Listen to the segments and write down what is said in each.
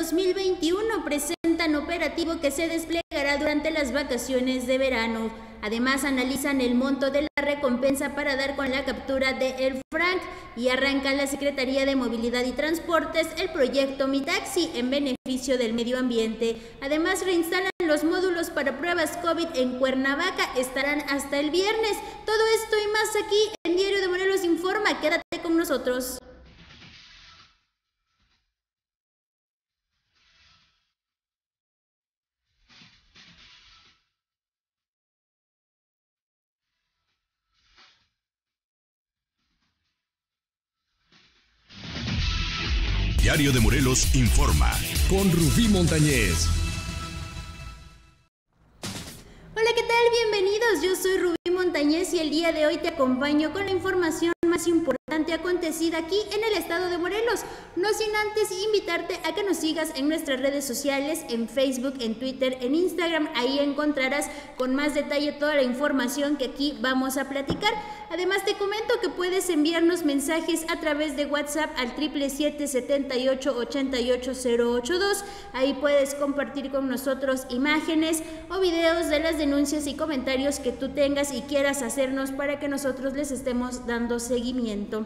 2021 presentan operativo que se desplegará durante las vacaciones de verano. Además, analizan el monto de la recompensa para dar con la captura de El Frank y arranca la Secretaría de Movilidad y Transportes el proyecto Mi Taxi en beneficio del medio ambiente. Además, reinstalan los módulos para pruebas COVID en Cuernavaca, estarán hasta el viernes. Todo esto y más aquí en Diario de Morelos Informa. Quédate con nosotros. Diario de Morelos Informa, con Rubí Montañez. Hola, ¿qué tal? Bienvenidos, yo soy Rubí Montañez y el día de hoy te acompaño con la información más importante acontecida aquí en el estado de Morelos. No sin antes invitarte a que nos sigas en nuestras redes sociales, en Facebook, en Twitter, en Instagram. Ahí encontrarás con más detalle toda la información que aquí vamos a platicar. Además, te comento que puedes enviarnos mensajes a través de WhatsApp al 777-78-88082. Ahí puedes compartir con nosotros imágenes o videos de las denuncias y comentarios que tú tengas y quieras hacernos para que nosotros les estemos dando seguimiento.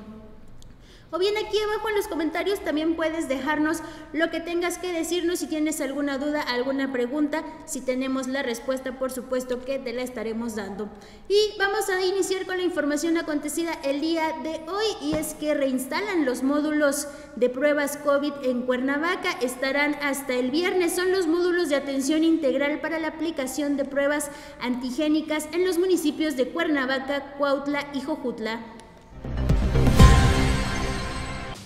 O bien aquí abajo en los comentarios también puedes dejarnos lo que tengas que decirnos, si tienes alguna duda, alguna pregunta. Si tenemos la respuesta, por supuesto que te la estaremos dando. Y vamos a iniciar con la información acontecida el día de hoy, y es que reinstalan los módulos de pruebas COVID en Cuernavaca, estarán hasta el viernes. Son los módulos de atención integral para la aplicación de pruebas antigénicas en los municipios de Cuernavaca, Cuautla y Jojutla.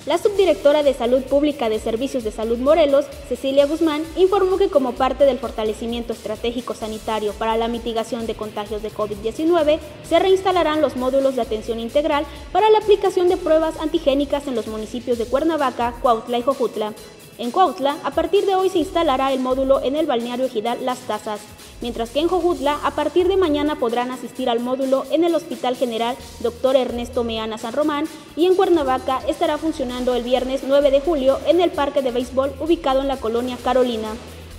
La subdirectora de Salud Pública de Servicios de Salud Morelos, Cecilia Guzmán, informó que como parte del fortalecimiento estratégico sanitario para la mitigación de contagios de COVID-19, se reinstalarán los módulos de atención integral para la aplicación de pruebas antigénicas en los municipios de Cuernavaca, Cuautla y Jojutla. En Cuautla, a partir de hoy se instalará el módulo en el balneario Ejidal Las Tazas, mientras que en Jojutla, a partir de mañana podrán asistir al módulo en el Hospital General Dr. Ernesto Meana San Román, y en Cuernavaca estará funcionando el viernes 9 de julio en el Parque de Béisbol ubicado en la colonia Carolina.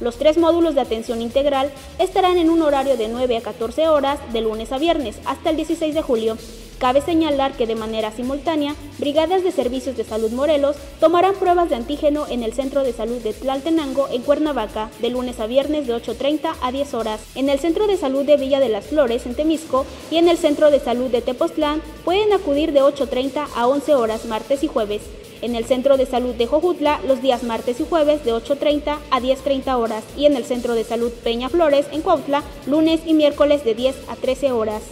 Los tres módulos de atención integral estarán en un horario de 9 a 14 horas de lunes a viernes hasta el 16 de julio. Cabe señalar que de manera simultánea, brigadas de servicios de salud Morelos tomarán pruebas de antígeno en el Centro de Salud de Tlaltenango en Cuernavaca, de lunes a viernes de 8:30 a 10 horas. En el Centro de Salud de Villa de las Flores, en Temisco, y en el Centro de Salud de Tepoztlán pueden acudir de 8:30 a 11 horas martes y jueves. En el Centro de Salud de Jojutla, los días martes y jueves de 8:30 a 10:30 horas. Y en el Centro de Salud Peña Flores, en Cuautla, lunes y miércoles de 10 a 13 horas.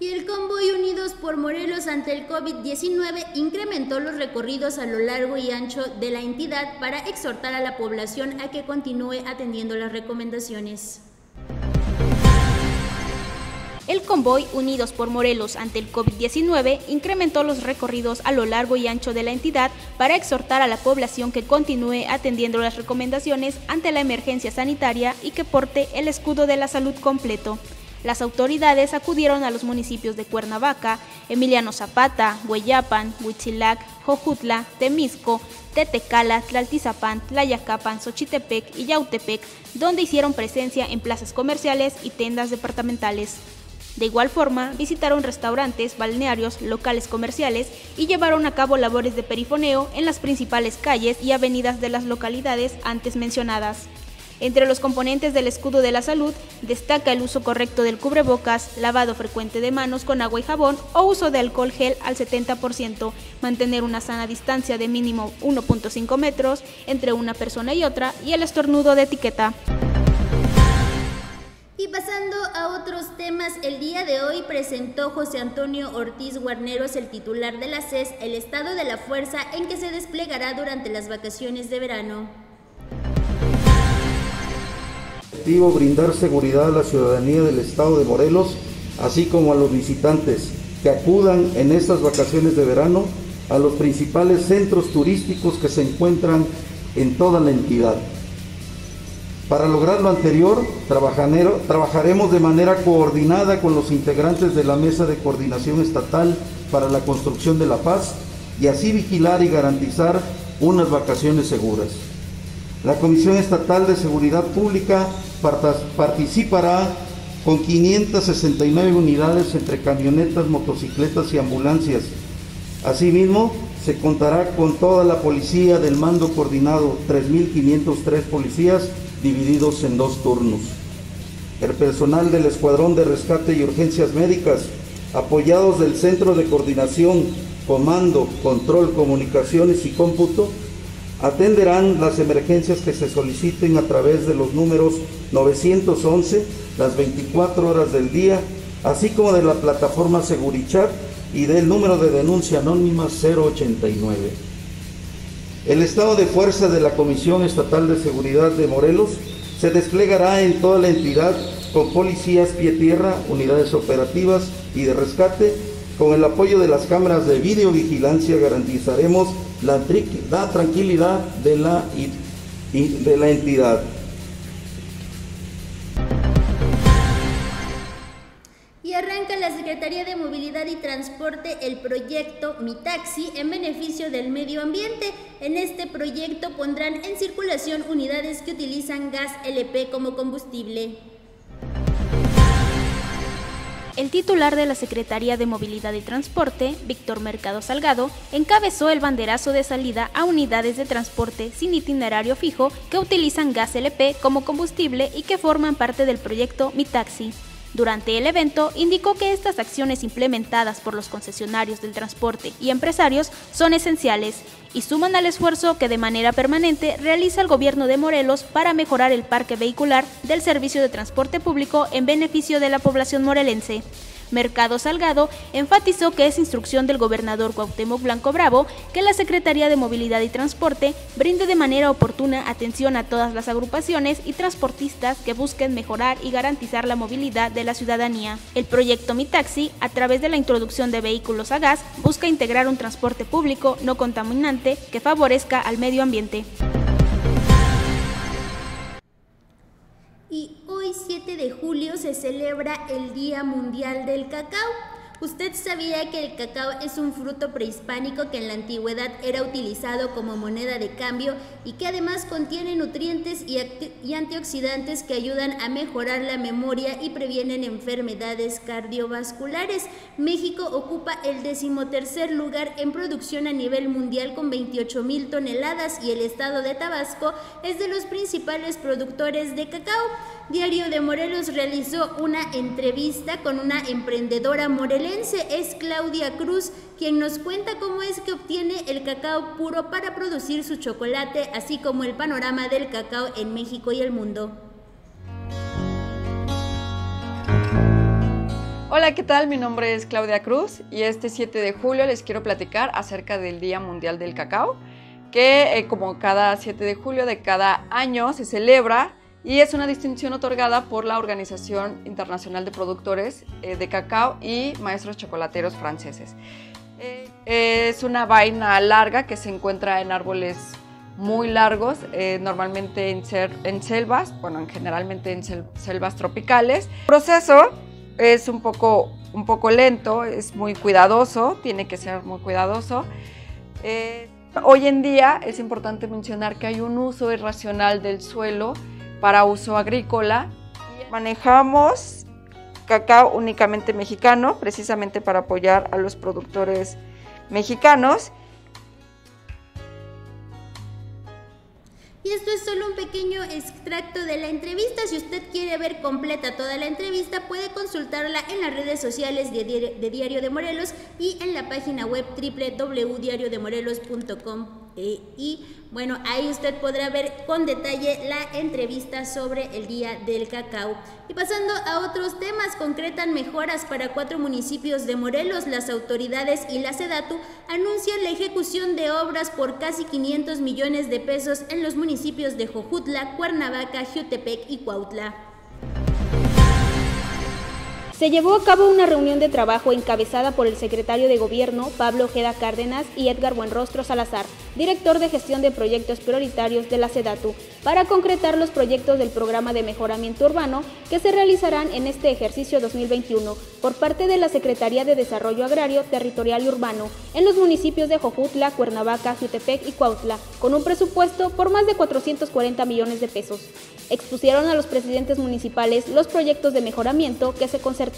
Y el convoy Unidos por Morelos ante el COVID-19 incrementó los recorridos a lo largo y ancho de la entidad para exhortar a la población a que continúe atendiendo las recomendaciones. El convoy Unidos por Morelos ante el COVID-19 incrementó los recorridos a lo largo y ancho de la entidad para exhortar a la población que continúe atendiendo las recomendaciones ante la emergencia sanitaria y que porte el escudo de la salud completo. Las autoridades acudieron a los municipios de Cuernavaca, Emiliano Zapata, Hueyapan, Huitzilac, Jojutla, Temisco, Tetecala, Tlaltizapán, Tlayacapan, Xochitepec y Yautepec, donde hicieron presencia en plazas comerciales y tiendas departamentales. De igual forma, visitaron restaurantes, balnearios, locales comerciales y llevaron a cabo labores de perifoneo en las principales calles y avenidas de las localidades antes mencionadas. Entre los componentes del escudo de la salud, destaca el uso correcto del cubrebocas, lavado frecuente de manos con agua y jabón o uso de alcohol gel al 70%, mantener una sana distancia de mínimo 1.5 metros entre una persona y otra y el estornudo de etiqueta. Y pasando a otros temas, el día de hoy presentó José Antonio Ortiz Guarneros, el titular de la SES, el estado de la fuerza en que se desplegará durante las vacaciones de verano. Brindar seguridad a la ciudadanía del estado de Morelos, así como a los visitantes que acudan en estas vacaciones de verano a los principales centros turísticos que se encuentran en toda la entidad. Para lograr lo anterior, trabajaremos de manera coordinada con los integrantes de la Mesa de Coordinación Estatal para la Construcción de la Paz y así vigilar y garantizar unas vacaciones seguras. La Comisión Estatal de Seguridad Pública participará con 569 unidades entre camionetas, motocicletas y ambulancias. Asimismo, se contará con toda la policía del mando coordinado, 3.503 policías divididos en dos turnos. El personal del Escuadrón de Rescate y Urgencias Médicas, apoyados del Centro de Coordinación, Comando, Control, Comunicaciones y Cómputo, atenderán las emergencias que se soliciten a través de los números 911, las 24 horas del día, así como de la plataforma Segurichat y del número de denuncia anónima 089. El estado de fuerza de la Comisión Estatal de Seguridad de Morelos se desplegará en toda la entidad con policías pie-tierra, unidades operativas y de rescate. Con el apoyo de las cámaras de videovigilancia garantizaremos la tranquilidad de la entidad. Y arranca la Secretaría de Movilidad y Transporte el proyecto Mi Taxi en beneficio del medio ambiente. En este proyecto pondrán en circulación unidades que utilizan gas LP como combustible. El titular de la Secretaría de Movilidad y Transporte, Víctor Mercado Salgado, encabezó el banderazo de salida a unidades de transporte sin itinerario fijo que utilizan gas LP como combustible y que forman parte del proyecto Mi Taxi. Durante el evento, indicó que estas acciones implementadas por los concesionarios del transporte y empresarios son esenciales y suman al esfuerzo que de manera permanente realiza el gobierno de Morelos para mejorar el parque vehicular del servicio de transporte público en beneficio de la población morelense. Mercado Salgado enfatizó que es instrucción del gobernador Cuauhtémoc Blanco Bravo que la Secretaría de Movilidad y Transporte brinde de manera oportuna atención a todas las agrupaciones y transportistas que busquen mejorar y garantizar la movilidad de la ciudadanía. El proyecto Mi Taxi, a través de la introducción de vehículos a gas, busca integrar un transporte público no contaminante que favorezca al medio ambiente. Y hoy 7 de julio se celebra el Día Mundial del Cacao. ¿Usted sabía que el cacao es un fruto prehispánico que en la antigüedad era utilizado como moneda de cambio y que además contiene nutrientes y antioxidantes que ayudan a mejorar la memoria y previenen enfermedades cardiovasculares? México ocupa el 13º lugar en producción a nivel mundial con 28,000 toneladas y el estado de Tabasco es de los principales productores de cacao. Diario de Morelos realizó una entrevista con una emprendedora morelense, es Claudia Cruz, quien nos cuenta cómo es que obtiene el cacao puro para producir su chocolate, así como el panorama del cacao en México y el mundo. Hola, ¿qué tal? Mi nombre es Claudia Cruz y este 7 de julio les quiero platicar acerca del Día Mundial del Cacao, que como cada 7 de julio de cada año se celebra. Y es una distinción otorgada por la Organización Internacional de Productores de Cacao y Maestros Chocolateros Franceses. Es una vaina larga que se encuentra en árboles muy largos, normalmente en selvas, bueno, generalmente en selvas tropicales. El proceso es un poco lento, es muy cuidadoso, tiene que ser muy cuidadoso. Hoy en día es importante mencionar que hay un uso irracional del suelo para uso agrícola. Manejamos cacao únicamente mexicano, precisamente para apoyar a los productores mexicanos. Y esto es solo un pequeño extracto de la entrevista. Si usted quiere ver completa toda la entrevista, puede consultarla en las redes sociales de Diario de Morelos y en la página web www.diariodemorelos.com. Y bueno, ahí usted podrá ver con detalle la entrevista sobre el Día del Cacao. Y pasando a otros temas, concretan mejoras para 4 municipios de Morelos. Las autoridades y la Sedatu anuncian la ejecución de obras por casi 500 millones de pesos en los municipios de Jojutla, Cuernavaca, Jiutepec y Cuautla. Se llevó a cabo una reunión de trabajo encabezada por el secretario de Gobierno, Pablo Ojeda Cárdenas, y Edgar Buenrostro Salazar, director de Gestión de Proyectos Prioritarios de la Sedatu, para concretar los proyectos del Programa de Mejoramiento Urbano que se realizarán en este ejercicio 2021 por parte de la Secretaría de Desarrollo Agrario, Territorial y Urbano en los municipios de Jojutla, Cuernavaca, Jutepec y Cuautla, con un presupuesto por más de 440 millones de pesos. Expusieron a los presidentes municipales los proyectos de mejoramiento que se concertaron,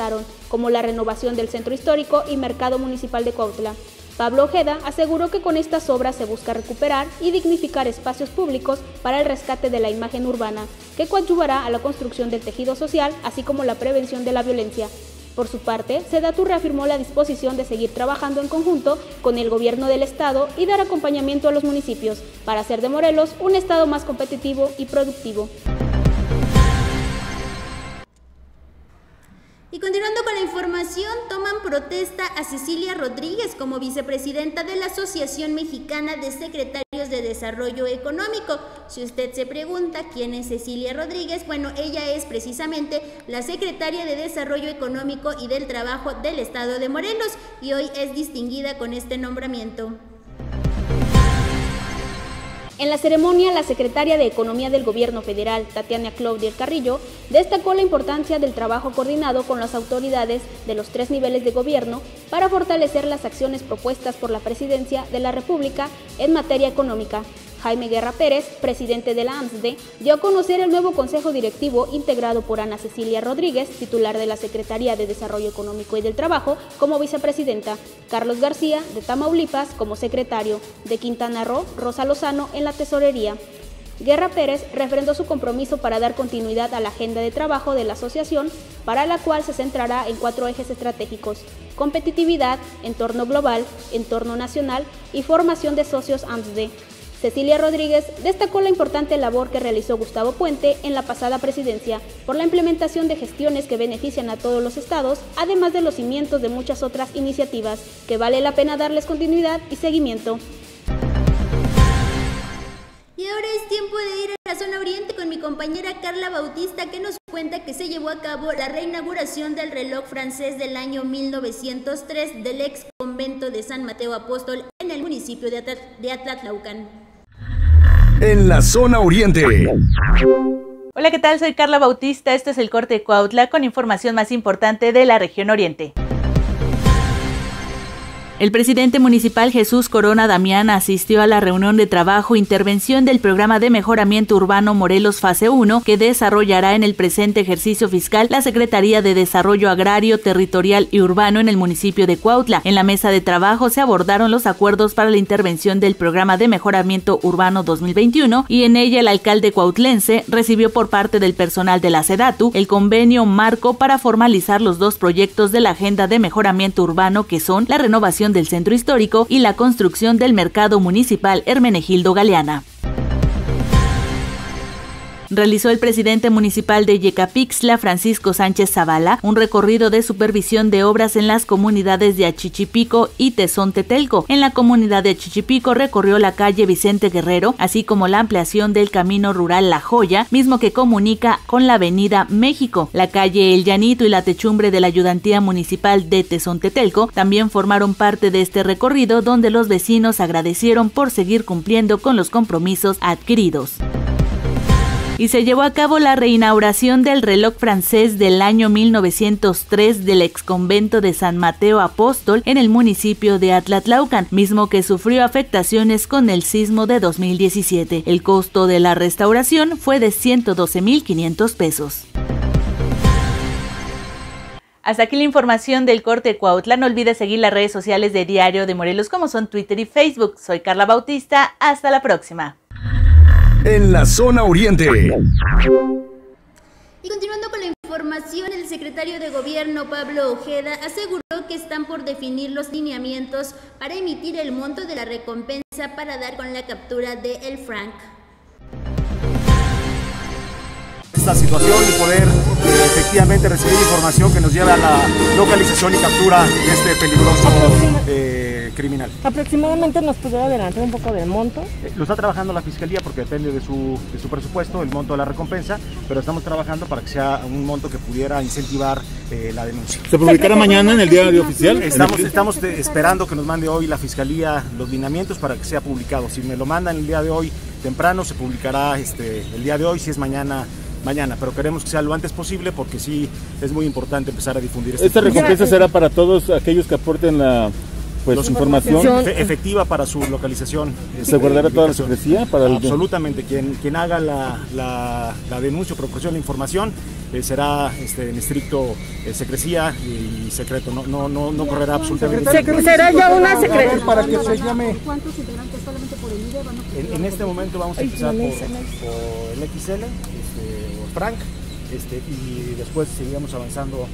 como la renovación del Centro Histórico y Mercado Municipal de Cuautla. Pablo Ojeda aseguró que con estas obras se busca recuperar y dignificar espacios públicos para el rescate de la imagen urbana, que coadyuvará a la construcción del tejido social, así como la prevención de la violencia. Por su parte, Sedatu reafirmó la disposición de seguir trabajando en conjunto con el gobierno del estado y dar acompañamiento a los municipios para hacer de Morelos un estado más competitivo y productivo. Y continuando con la información, toman protesta a Cecilia Rodríguez como vicepresidenta de la Asociación Mexicana de Secretarios de Desarrollo Económico. Si usted se pregunta quién es Cecilia Rodríguez, bueno, ella es precisamente la secretaria de Desarrollo Económico y del Trabajo del Estado de Morelos, y hoy es distinguida con este nombramiento. En la ceremonia, la secretaria de Economía del Gobierno Federal, Tatiana Claudia Carrillo, destacó la importancia del trabajo coordinado con las autoridades de los tres niveles de gobierno para fortalecer las acciones propuestas por la Presidencia de la República en materia económica. Jaime Guerra Pérez, presidente de la AMSDE, dio a conocer el nuevo Consejo Directivo integrado por Ana Cecilia Rodríguez, titular de la Secretaría de Desarrollo Económico y del Trabajo, como vicepresidenta, Carlos García, de Tamaulipas, como secretario, de Quintana Roo, Rosa Lozano, en la tesorería. Guerra Pérez refrendó su compromiso para dar continuidad a la agenda de trabajo de la asociación, para la cual se centrará en cuatro ejes estratégicos: competitividad, entorno global, entorno nacional y formación de socios AMSDE. Cecilia Rodríguez destacó la importante labor que realizó Gustavo Puente en la pasada presidencia por la implementación de gestiones que benefician a todos los estados, además de los cimientos de muchas otras iniciativas que vale la pena darles continuidad y seguimiento. Y ahora es tiempo de ir a la zona oriente con mi compañera Carla Bautista, que nos cuenta que se llevó a cabo la reinauguración del reloj francés del año 1903 del ex convento de San Mateo Apóstol en el municipio de Atlatlaucán. En la zona oriente. Hola, ¿qué tal? Soy Carla Bautista, este es el corte de Cuautla con información más importante de la región oriente. El presidente municipal Jesús Corona Damián asistió a la reunión de trabajo e intervención del Programa de Mejoramiento Urbano Morelos Fase 1 que desarrollará en el presente ejercicio fiscal la Secretaría de Desarrollo Agrario, Territorial y Urbano en el municipio de Cuautla. En la mesa de trabajo se abordaron los acuerdos para la intervención del Programa de Mejoramiento Urbano 2021 y en ella el alcalde cuautlense recibió por parte del personal de la Sedatu el convenio marco para formalizar los dos proyectos de la Agenda de Mejoramiento Urbano, que son la renovación del Centro Histórico y la construcción del Mercado Municipal Hermenegildo Galeana. Realizó el presidente municipal de Yecapixtla, Francisco Sánchez Zavala, un recorrido de supervisión de obras en las comunidades de Achichipico y Tezontetelco. En la comunidad de Achichipico recorrió la calle Vicente Guerrero, así como la ampliación del camino rural La Joya, mismo que comunica con la avenida México. La calle El Llanito y la techumbre de la ayudantía municipal de Tezontetelco también formaron parte de este recorrido, donde los vecinos agradecieron por seguir cumpliendo con los compromisos adquiridos. Y se llevó a cabo la reinauguración del reloj francés del año 1903 del exconvento de San Mateo Apóstol en el municipio de Atlatlaucán, mismo que sufrió afectaciones con el sismo de 2017. El costo de la restauración fue de 112.500 pesos. Hasta aquí la información del corte de Cuautla. No olvides seguir las redes sociales de Diario de Morelos, como son Twitter y Facebook. Soy Carla Bautista, hasta la próxima. En la zona oriente. Y continuando con la información, el secretario de Gobierno, Pablo Ojeda, aseguró que están por definir los lineamientos para emitir el monto de la recompensa para dar con la captura de El Frank. Esta situación y poder efectivamente recibir información que nos lleve a la localización y captura de este peligroso criminal. Aproximadamente nos pudiera adelantar un poco del monto. Lo está trabajando la Fiscalía porque depende de su presupuesto, el monto de la recompensa, pero estamos trabajando para que sea un monto que pudiera incentivar la denuncia. ¿Se publicará mañana en el diario oficial? Estamos esperando que nos mande hoy la Fiscalía los lineamientos para que sea publicado. Si me lo mandan el día de hoy temprano, se publicará el día de hoy, si es mañana, pero queremos que sea lo antes posible porque sí es muy importante empezar a difundir esto. ¿Esta recompensa será para todos aquellos que aporten la información efectiva para su localización? ¿Se guardará toda la secrecía? Absolutamente, quien haga la denuncia o proporcione la información será en estricto secrecía y secreto, no correrá absolutamente. ¿Será ya una secrecía? Para que se llame. ¿Cuántos integrantes solamente por el IDE van a pedir? En este momento vamos a empezar por el XL, Frank, y después seguiremos avanzando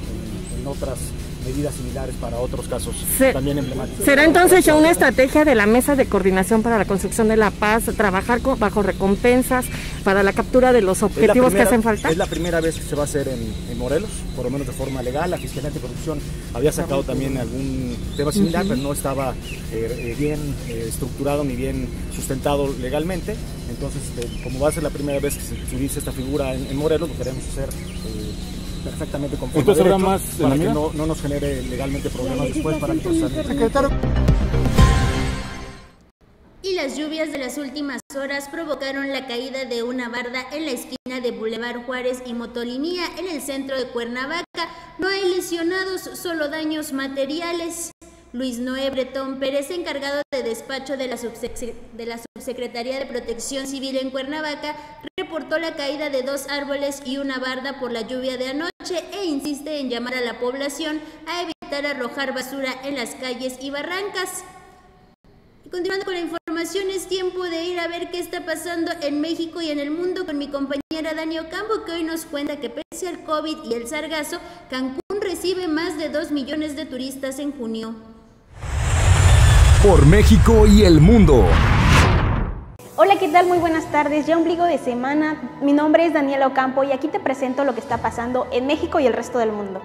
en otras medidas similares para otros casos también emblemáticos. ¿Será entonces ya una estrategia de la Mesa de Coordinación para la Construcción de la Paz, trabajar bajo recompensas para la captura de los objetivos que hacen falta? Es la primera vez que se va a hacer en Morelos, por lo menos de forma legal. La Fiscalía Anticorrupción había sacado también algún tema similar, pero no estaba bien estructurado ni bien sustentado legalmente. Entonces, como va a ser la primera vez que se utiliza esta figura en Morelos, lo queremos hacer perfectamente conforme de derecho, más para que no nos genere legalmente problemas después para que... Y las lluvias de las últimas horas provocaron la caída de una barda en la esquina de Boulevard Juárez y Motolinía en el centro de Cuernavaca. No hay lesionados, solo daños materiales. Luis Noé Bretón Pérez, encargado de despacho de la Subsecretaría de Protección Civil en Cuernavaca, reportó la caída de 2 árboles y una barda por la lluvia de anoche e insiste en llamar a la población a evitar arrojar basura en las calles y barrancas. Y continuando con la información, es tiempo de ir a ver qué está pasando en México y en el mundo con mi compañera Dani Ocampo, que hoy nos cuenta que pese al COVID y el sargazo, Cancún recibe más de 2 millones de turistas en junio. Por México y el mundo. Hola, ¿qué tal? Muy buenas tardes. Ya ombligo de semana. Mi nombre es Daniela Ocampo y aquí te presento lo que está pasando en México y el resto del mundo.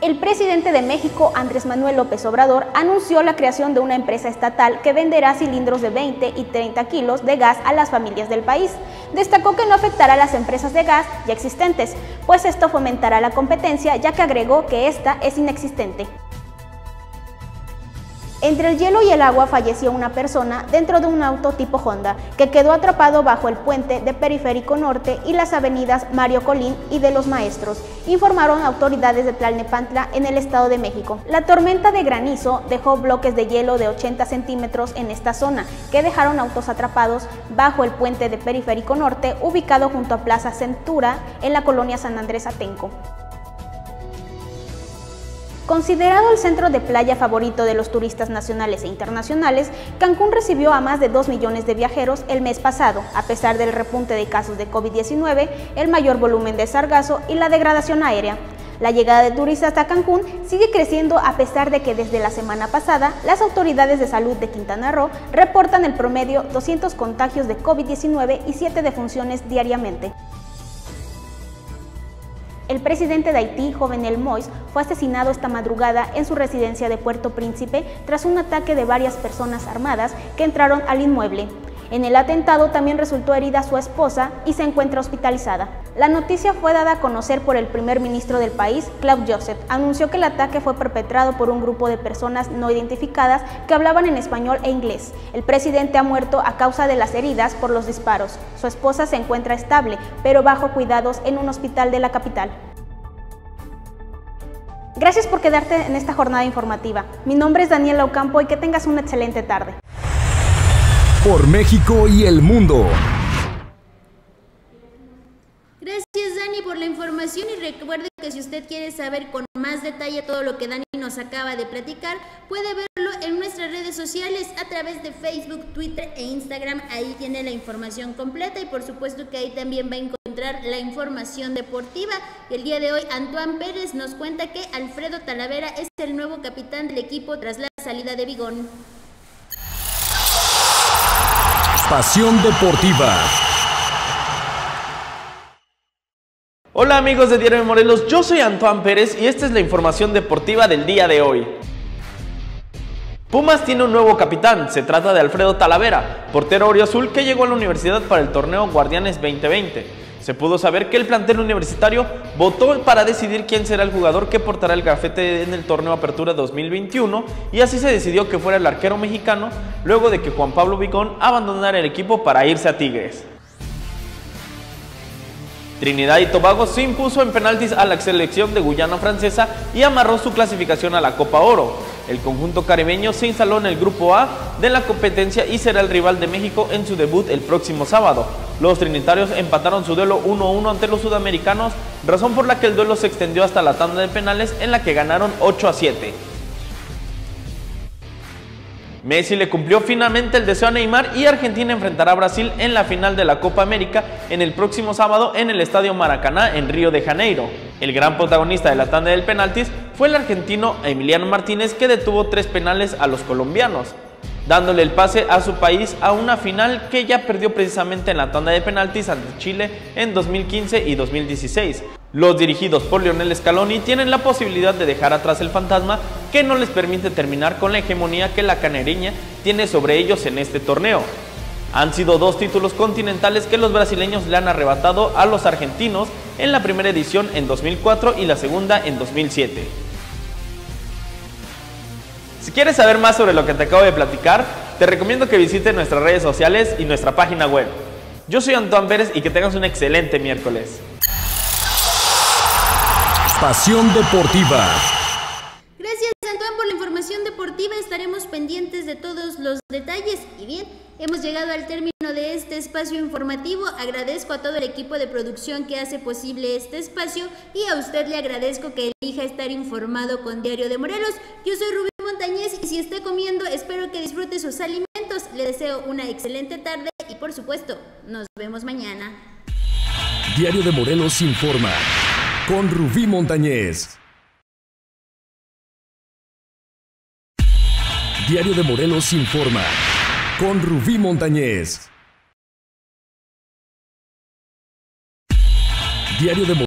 El presidente de México, Andrés Manuel López Obrador, anunció la creación de una empresa estatal que venderá cilindros de 20 y 30 kilos de gas a las familias del país. Destacó que no afectará a las empresas de gas ya existentes, pues esto fomentará la competencia, ya que agregó que esta es inexistente. Entre el hielo y el agua falleció una persona dentro de un auto tipo Honda que quedó atrapado bajo el puente de Periférico Norte y las avenidas Mario Colín y de los Maestros, informaron autoridades de Tlalnepantla en el Estado de México. La tormenta de granizo dejó bloques de hielo de 80 centímetros en esta zona que dejaron autos atrapados bajo el puente de Periférico Norte ubicado junto a Plaza Centura en la colonia San Andrés Atenco. Considerado el centro de playa favorito de los turistas nacionales e internacionales, Cancún recibió a más de 2 millones de viajeros el mes pasado, a pesar del repunte de casos de COVID-19, el mayor volumen de sargazo y la degradación aérea. La llegada de turistas a Cancún sigue creciendo a pesar de que desde la semana pasada, las autoridades de salud de Quintana Roo reportan en promedio 200 contagios de COVID-19 y 7 defunciones diariamente. El presidente de Haití, Jovenel Moïse, fue asesinado esta madrugada en su residencia de Puerto Príncipe tras un ataque de varias personas armadas que entraron al inmueble. En el atentado también resultó herida su esposa y se encuentra hospitalizada. La noticia fue dada a conocer por el primer ministro del país, Claude Joseph. Anunció que el ataque fue perpetrado por un grupo de personas no identificadas que hablaban en español e inglés. El presidente ha muerto a causa de las heridas por los disparos. Su esposa se encuentra estable, pero bajo cuidados en un hospital de la capital. Gracias por quedarte en esta jornada informativa. Mi nombre es Daniela Ocampo y que tengas una excelente tarde. Por México y el mundo. Gracias, Dani, por la información y recuerde que si usted quiere saber con más detalle todo lo que Dani nos acaba de platicar, puede verlo en nuestras redes sociales a través de Facebook, Twitter e Instagram. Ahí tiene la información completa y por supuesto que ahí también va a encontrar la información deportiva. Y el día de hoy Antoine Pérez nos cuenta que Alfredo Talavera es el nuevo capitán del equipo tras la salida de Bigón. Pasión Deportiva. Hola amigos de Diario de Morelos, yo soy Antoine Pérez y esta es la información deportiva del día de hoy. Pumas tiene un nuevo capitán, se trata de Alfredo Talavera, portero auriazul que llegó a la universidad para el torneo Guardianes 2020. Se pudo saber que el plantel universitario votó para decidir quién será el jugador que portará el gafete en el torneo Apertura 2021 y así se decidió que fuera el arquero mexicano luego de que Juan Pablo Bigón abandonara el equipo para irse a Tigres. Trinidad y Tobago se impuso en penaltis a la selección de Guyana Francesa y amarró su clasificación a la Copa Oro. El conjunto caribeño se instaló en el grupo A de la competencia y será el rival de México en su debut el próximo sábado. Los trinitarios empataron su duelo 1-1 ante los sudamericanos, razón por la que el duelo se extendió hasta la tanda de penales en la que ganaron 8-7. Messi le cumplió finalmente el deseo a Neymar y Argentina enfrentará a Brasil en la final de la Copa América en el próximo sábado en el Estadio Maracaná en Río de Janeiro. El gran protagonista de la tanda del penaltis fue el argentino Emiliano Martínez, que detuvo 3 penales a los colombianos, dándole el pase a su país a una final que ya perdió precisamente en la tanda de penaltis ante Chile en 2015 y 2016. Los dirigidos por Lionel Scaloni tienen la posibilidad de dejar atrás el fantasma que no les permite terminar con la hegemonía que la canereña tiene sobre ellos en este torneo. Han sido 2 títulos continentales que los brasileños le han arrebatado a los argentinos, en la primera edición en 2004 y la segunda en 2007. Si quieres saber más sobre lo que te acabo de platicar, te recomiendo que visites nuestras redes sociales y nuestra página web. Yo soy Antoine Pérez y que tengas un excelente miércoles. Pasión deportiva. Gracias, Antoine, por la información deportiva. Estaremos pendientes de todos los detalles. Y bien, hemos llegado al término de este espacio informativo. Agradezco a todo el equipo de producción que hace posible este espacio y a usted le agradezco que elija estar informado con Diario de Morelos. Yo soy Rubí Montañez y si está comiendo, espero que disfrute sus alimentos. Le deseo una excelente tarde y, por supuesto, nos vemos mañana. Diario de Morelos informa. Con Rubí Montañez. Diario de Morelos informa. Con Rubí Montañez. Diario de Morelos.